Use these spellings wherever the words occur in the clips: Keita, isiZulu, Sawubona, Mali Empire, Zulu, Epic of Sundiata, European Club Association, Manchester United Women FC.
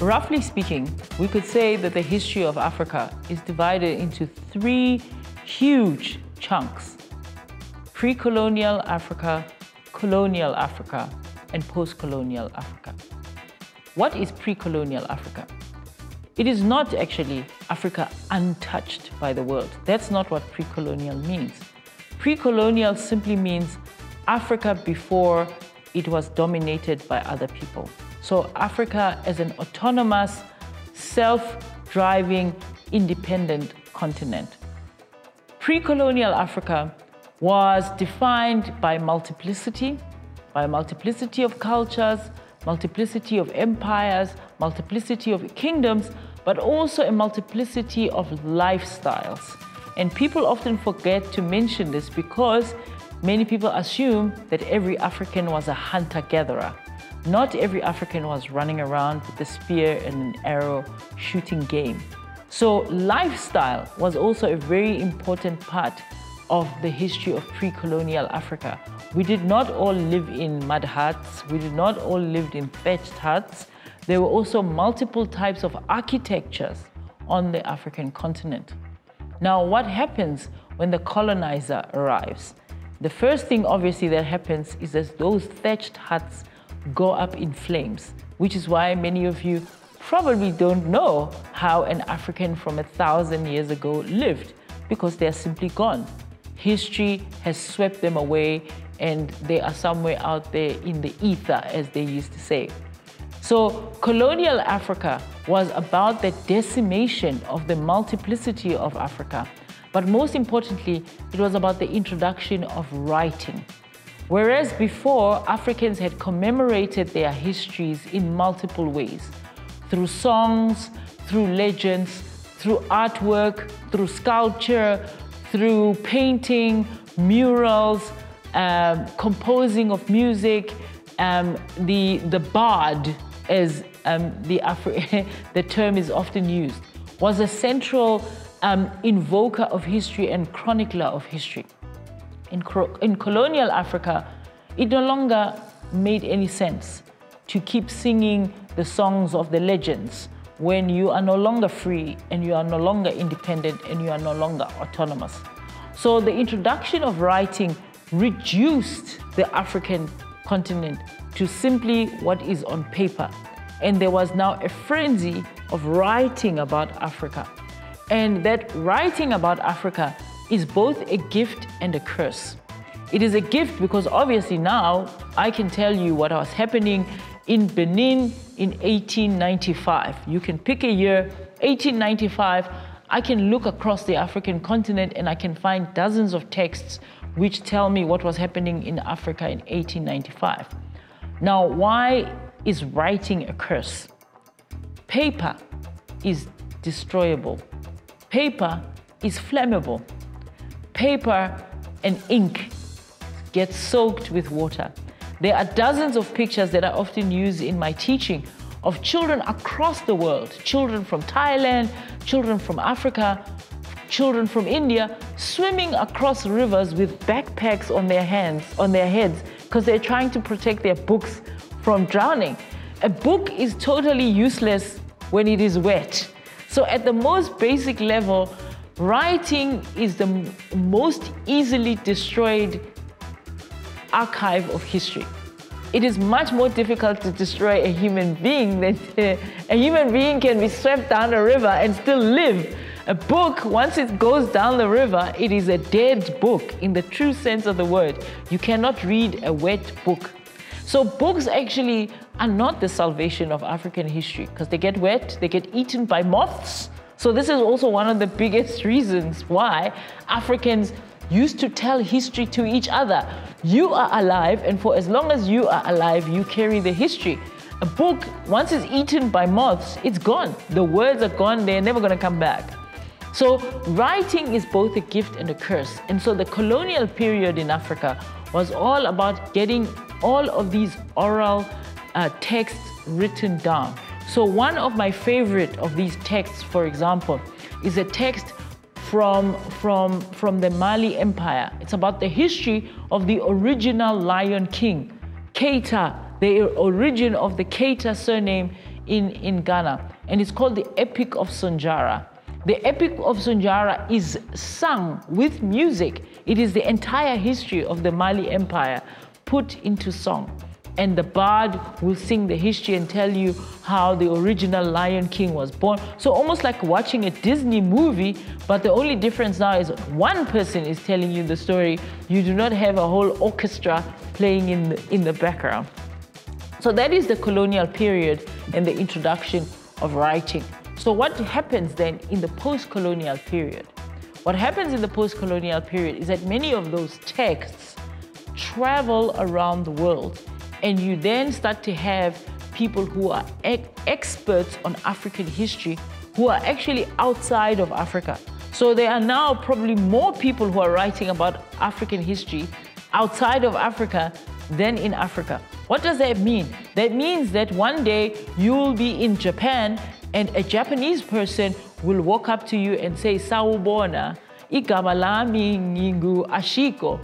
Roughly speaking, we could say that the history of Africa is divided into three huge chunks: pre-colonial Africa, colonial Africa, and post-colonial Africa. What is pre-colonial Africa? It is not actually Africa untouched by the world. That's not what pre-colonial means. Pre-colonial simply means Africa before it was dominated by other people. So Africa as an autonomous, self-driving, independent continent. Pre-colonial Africa was defined by multiplicity of cultures, multiplicity of empires, multiplicity of kingdoms, but also a multiplicity of lifestyles. And people often forget to mention this because many people assume that every African was a hunter-gatherer. Not every African was running around with a spear and an arrow shooting game. So lifestyle was also a very important part of the history of pre-colonial Africa. We did not all live in mud huts. We did not all live in thatched huts. There were also multiple types of architectures on the African continent. Now, what happens when the colonizer arrives? The first thing, obviously, that happens is that those thatched huts go up in flames, which is why many of you probably don't know how an African from 1,000 years ago lived, because they are simply gone. History has swept them away and they are somewhere out there in the ether, as they used to say. So colonial Africa was about the decimation of the multiplicity of Africa. But most importantly, it was about the introduction of writing. Whereas before, Africans had commemorated their histories in multiple ways, through songs, through legends, through artwork, through sculpture, through painting, murals, composing of music, the bard, as the term is often used, was a central invoker of history and chronicler of history. In colonial Africa, it no longer made any sense to keep singing the songs of the legends when you are no longer free and you are no longer independent and you are no longer autonomous. So the introduction of writing reduced the African continent to simply what is on paper. And there was now a frenzy of writing about Africa. And that writing about Africa is both a gift and a curse. It is a gift because obviously now I can tell you what was happening in Benin in 1895. You can pick a year, 1895. I can look across the African continent and I can find dozens of texts which tell me what was happening in Africa in 1895. Now, why is writing a curse? Paper is destroyable. Paper is flammable. Paper and ink get soaked with water. There are dozens of pictures that I often use in my teaching of children across the world, children from Thailand, children from Africa, children from India, swimming across rivers with backpacks on their heads, because they're trying to protect their books from drowning. A book is totally useless when it is wet. So at the most basic level, writing is the most easily destroyed archive of history. It is much more difficult to destroy a human being than a human being can be swept down a river and still live. A book, once it goes down the river, it is a dead book in the true sense of the word. You cannot read a wet book. So books actually are not the salvation of African history because they get wet, they get eaten by moths. So this is also one of the biggest reasons why Africans used to tell history to each other. You are alive, and for as long as you are alive, you carry the history. A book, once it's eaten by moths, it's gone. The words are gone, they're never gonna come back. So writing is both a gift and a curse. And so the colonial period in Africa was all about getting all of these oral texts written down. So one of my favorite of these texts, for example, is a text from the Mali Empire. It's about the history of the original Lion King. Keita, the origin of the Keita surname in Ghana, and it's called the Epic of Sundiata. The Epic of Sundiata is sung with music. It is the entire history of the Mali Empire put into song. And the bard will sing the history and tell you how the original Lion King was born. So almost like watching a Disney movie, but the only difference now is one person is telling you the story. You do not have a whole orchestra playing in the background. So that is the colonial period and the introduction of writing. So what happens then in the post-colonial period? What happens in the post-colonial period is that many of those texts travel around the world. And you then start to have people who are experts on African history who are actually outside of Africa. So there are now probably more people who are writing about African history outside of Africa than in Africa. What does that mean? That means that one day you'll be in Japan and a Japanese person will walk up to you and say, "Sawubona, ikamalami ngingu ashiko."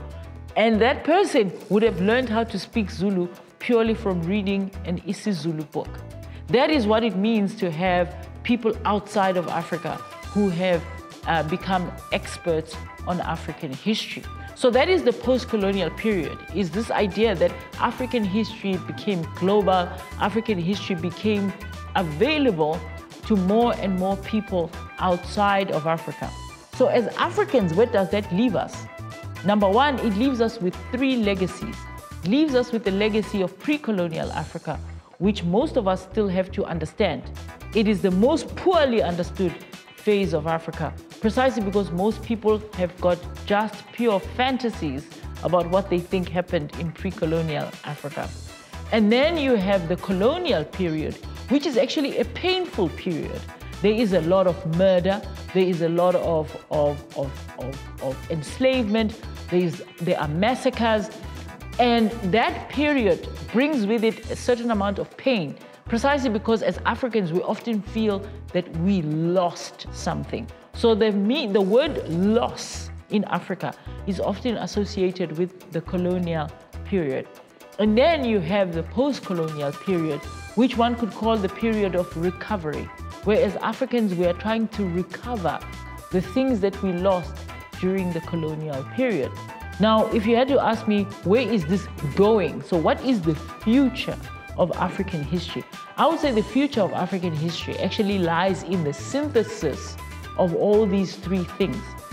And that person would have learned how to speak Zulu purely from reading an isiZulu book. That is what it means to have people outside of Africa who have become experts on African history. So that is the post-colonial period, is this idea that African history became global, African history became available to more and more people outside of Africa. So as Africans, where does that leave us? Number one, it leaves us with three legacies. It leaves us with the legacy of pre-colonial Africa, which most of us still have to understand. It is the most poorly understood phase of Africa, precisely because most people have got just pure fantasies about what they think happened in pre-colonial Africa. And then you have the colonial period, which is actually a painful period. There is a lot of murder, there is a lot of enslavement, there are massacres, and that period brings with it a certain amount of pain, precisely because as Africans we often feel that we lost something. So the word loss in Africa is often associated with the colonial period. And then you have the post-colonial period, which one could call the period of recovery, where as Africans we are trying to recover the things that we lost during the colonial period. Now, if you had to ask me, where is this going? So what is the future of African history? I would say the future of African history actually lies in the synthesis of all these three things.